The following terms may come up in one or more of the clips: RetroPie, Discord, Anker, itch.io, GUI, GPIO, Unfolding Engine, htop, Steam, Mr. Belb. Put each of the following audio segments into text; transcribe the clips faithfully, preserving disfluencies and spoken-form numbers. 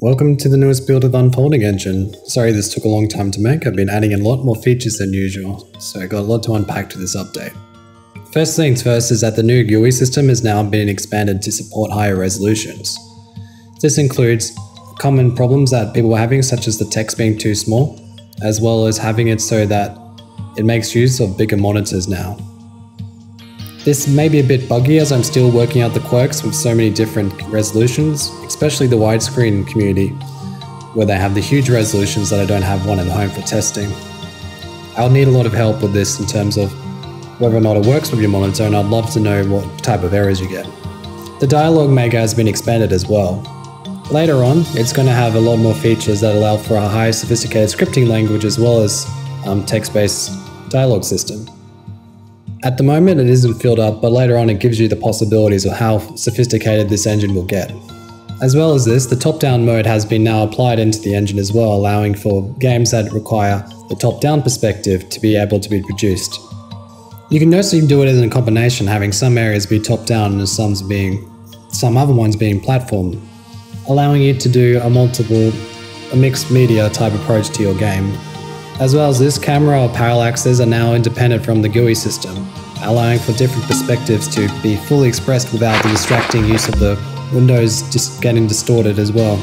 Welcome to the newest build of the Unfolding Engine. Sorry this took a long time to make. I've been adding a lot more features than usual, so I got a lot to unpack to this update. First things first is that the new G U I system has now been expanded to support higher resolutions. This includes common problems that people were having, such as the text being too small, as well as having it so that it makes use of bigger monitors now. This may be a bit buggy as I'm still working out the quirks with so many different resolutions, especially the widescreen community, where they have the huge resolutions that I don't have one at home for testing. I'll need a lot of help with this in terms of whether or not it works with your monitor, and I'd love to know what type of errors you get. The dialogue maker has been expanded as well. Later on, it's going to have a lot more features that allow for a higher sophisticated scripting language as well as um, text-based dialogue system. At the moment it isn't filled up, but later on it gives you the possibilities of how sophisticated this engine will get. As well as this, the top-down mode has been now applied into the engine as well, allowing for games that require the top-down perspective to be able to be produced. You can mostly do it as a combination, having some areas be top-down and some being, some other ones being platform, allowing you to do a multiple, a mixed media type approach to your game. As well as this, camera or parallaxes are now independent from the G U I system, allowing for different perspectives to be fully expressed without the distracting use of the windows just getting distorted as well.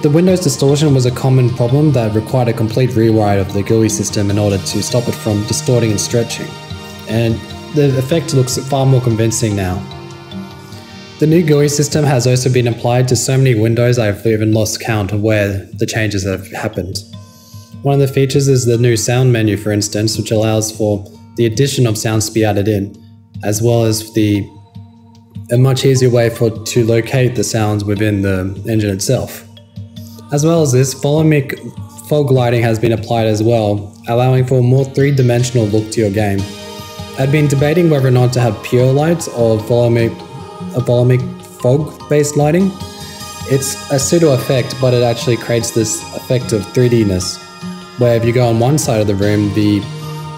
The windows distortion was a common problem that required a complete rewrite of the G U I system in order to stop it from distorting and stretching, and the effect looks far more convincing now. The new G U I system has also been applied to so many windows I've even lost count of where the changes have happened. One of the features is the new sound menu, for instance, which allows for the addition of sounds to be added in, as well as the a much easier way for to locate the sounds within the engine itself. As well as this, volumic fog lighting has been applied as well, allowing for a more three-dimensional look to your game. I'd been debating whether or not to have pure lights or volumic, a volumic fog-based lighting. It's a pseudo effect, but it actually creates this effect of three D-ness. Where if you go on one side of the room, the,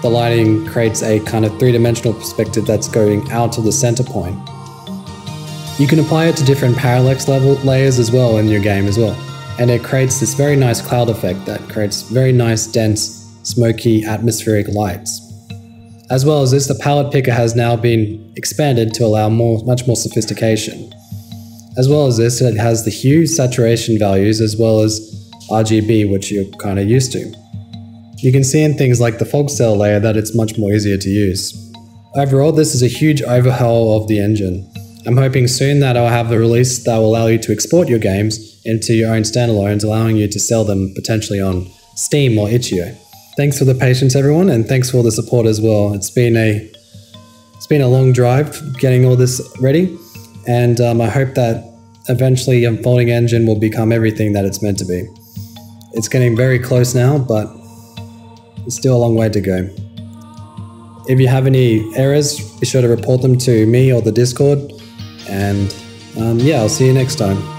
the lighting creates a kind of three-dimensional perspective that's going out of the center point. You can apply it to different parallax level layers as well in your game as well. And it creates this very nice cloud effect that creates very nice, dense, smoky, atmospheric lights. As well as this, the palette picker has now been expanded to allow more, much more sophistication. As well as this, it has the hue, saturation values, as well as R G B, which you're kind of used to. You can see in things like the fog cell layer that it's much more easier to use. Overall, this is a huge overhaul of the engine. I'm hoping soon that I'll have a release that will allow you to export your games into your own standalones, allowing you to sell them potentially on Steam or itch dot i o. Thanks for the patience, everyone, and thanks for all the support as well. It's been a, it's been a long drive getting all this ready, and um, I hope that eventually Unfolding Engine will become everything that it's meant to be. It's getting very close now, but it's still a long way to go. If you have any errors, be sure to report them to me or the Discord. And um, yeah, I'll see you next time.